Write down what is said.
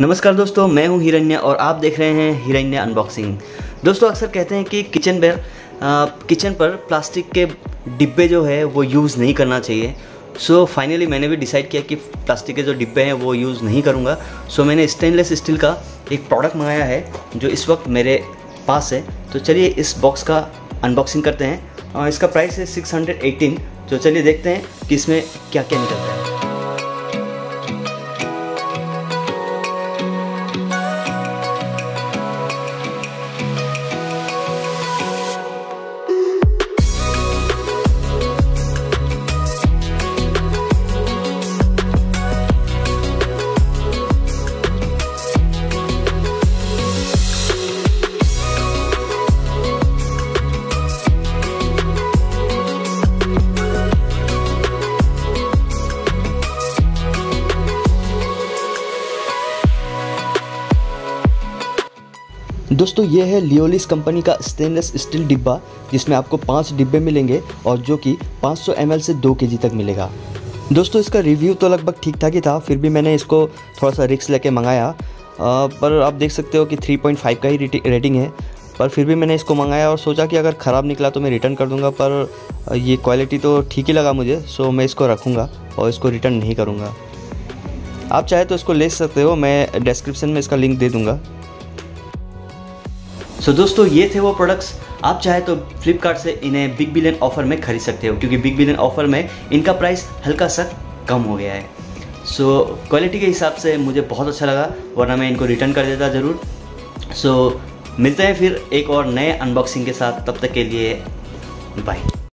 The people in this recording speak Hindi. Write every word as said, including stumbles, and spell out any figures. नमस्कार दोस्तों, मैं हूं हिरण्या और आप देख रहे हैं हिरण्या अनबॉक्सिंग। दोस्तों, अक्सर कहते हैं कि किचन वेयर किचन पर प्लास्टिक के डिब्बे जो है वो यूज़ नहीं करना चाहिए। सो so, फाइनली मैंने भी डिसाइड किया कि प्लास्टिक के जो डिब्बे हैं वो यूज़ नहीं करूँगा। सो so, मैंने स्टेनलेस स्टील का एक प्रोडक्ट मंगाया है जो इस वक्त मेरे पास है। तो चलिए इस बॉक्स का अनबॉक्सिंग करते हैं और इसका प्राइस है सिक्स हंड्रेड एटीन। तो चलिए देखते हैं कि इसमें क्या क्या निकलता है। दोस्तों, ये है लियोलिस कंपनी का स्टेनलेस स्टील डिब्बा जिसमें आपको पाँच डिब्बे मिलेंगे और जो कि पाँच सौ एम एल से दो के जी तक मिलेगा। दोस्तों, इसका रिव्यू तो लगभग ठीक ठाक ही था, फिर भी मैंने इसको थोड़ा सा रिस्क लेके मंगाया। पर आप देख सकते हो कि थ्री पॉइंट फाइव का ही रेटिंग है, पर फिर भी मैंने इसको मंगाया और सोचा कि अगर ख़राब निकला तो मैं रिटर्न कर दूँगा। पर ये क्वालिटी तो ठीक ही लगा मुझे, सो मैं इसको रखूँगा और इसको रिटर्न नहीं करूँगा। आप चाहे तो इसको ले सकते हो, मैं डिस्क्रिप्शन में इसका लिंक दे दूँगा। सो so, दोस्तों, ये थे वो प्रोडक्ट्स। आप चाहे तो फ्लिपकार्ट से इन्हें बिग बिलियन ऑफ़र में खरीद सकते हो, क्योंकि बिग बिलियन ऑफ़र में इनका प्राइस हल्का सा कम हो गया है। सो so, क्वालिटी के हिसाब से मुझे बहुत अच्छा लगा, वरना मैं इनको रिटर्न कर देता ज़रूर। सो so, मिलते हैं फिर एक और नए अनबॉक्सिंग के साथ, तब तक के लिए बाय।